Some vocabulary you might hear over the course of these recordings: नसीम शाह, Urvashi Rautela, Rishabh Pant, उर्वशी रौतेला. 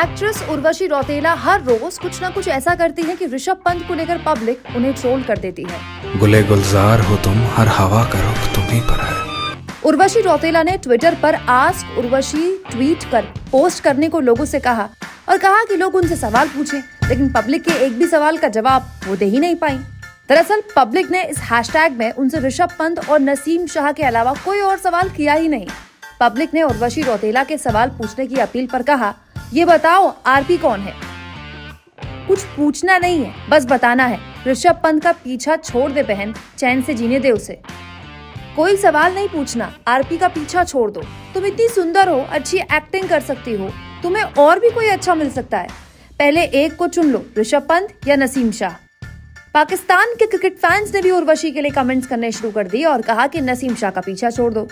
Actress उर्वशी रौतेला हर रोज कुछ ना कुछ ऐसा करती है कि ऋषभ पंत को लेकर पब्लिक उन्हें ट्रोल कर देती है। गुले गुलजार हो तुम, हर हवा का रुख तुम्ही पर है। उर्वशी रौतेला ने ट्विटर पर आस्क उर्वशी ट्वीट कर पोस्ट करने को लोगों से कहा और कहा कि लोग उनसे सवाल पूछें, लेकिन पब्लिक के एक भी सवाल का जवाब वो दे ही नहीं पाई। दरअसल पब्लिक ने इस हैशटैग में उनसे ऋषभ पंत और नसीम शाह के अलावा कोई और सवाल किया ही नहीं। पब्लिक ने उर्वशी रौतेला के सवाल पूछने की अपील पर कहा, ये बताओ आरपी कौन है? कुछ पूछना नहीं है, बस बताना है। ऋषभ पंत का पीछा छोड़ दे बहन, चैन से जीने दे उसे। कोई सवाल नहीं पूछना, आरपी का पीछा छोड़ दो। तुम इतनी सुंदर हो, अच्छी एक्टिंग कर सकती हो, तुम्हें और भी कोई अच्छा मिल सकता है। पहले एक को चुन लो, ऋषभ पंत या नसीम शाह। पाकिस्तान के क्रिकेट फैंस ने भी उर्वशी के लिए कमेंट्स करने शुरू कर दिए और कहा कि नसीम शाह का पीछा छोड़ दो।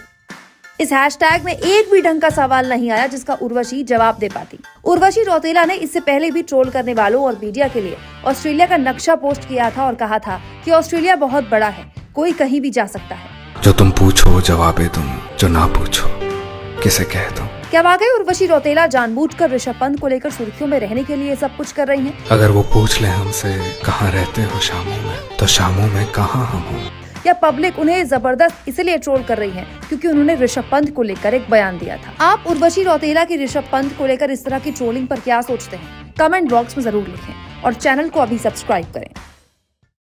इस हैशटैग में एक भी ढंग का सवाल नहीं आया जिसका उर्वशी जवाब दे पाती। उर्वशी रौतेला ने इससे पहले भी ट्रोल करने वालों और मीडिया के लिए ऑस्ट्रेलिया का नक्शा पोस्ट किया था और कहा था कि ऑस्ट्रेलिया बहुत बड़ा है, कोई कहीं भी जा सकता है। जो तुम पूछो जवाबे तुम, जो ना पूछो किसे कह दो। क्या वाकई उर्वशी रौतेला जानबूझकर ऋषभ पंत को लेकर सुर्खियों में रहने के लिए सब कुछ कर रही हैं? अगर वो पूछ ले हमसे कहाँ रहते हो शामों में, तो शामों में कहाँ हम हो? या पब्लिक उन्हें जबरदस्त इसलिए ट्रोल कर रही है क्योंकि उन्होंने ऋषभ पंत को लेकर एक बयान दिया था। आप उर्वशी रौतेला की ऋषभ पंत को लेकर इस तरह की ट्रोलिंग पर क्या सोचते हैं? कमेंट बॉक्स में जरूर लिखें और चैनल को अभी सब्सक्राइब करें।